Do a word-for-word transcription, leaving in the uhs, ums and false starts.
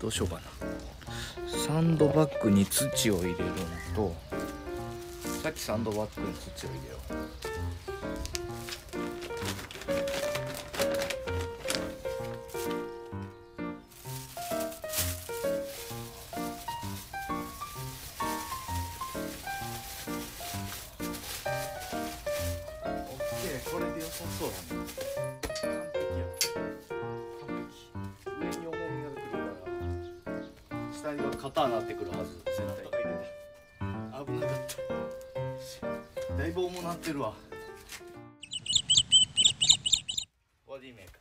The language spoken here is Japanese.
どうしようかな。サンドバッグに土を入れるのと、さっきサンドバッグに土を入れよう。これで良さそうだね。完璧や。完璧。上に重みが来るから下には肩になってくるはず。絶対危なかった。だいぶ重なってるわ。ボディメイク。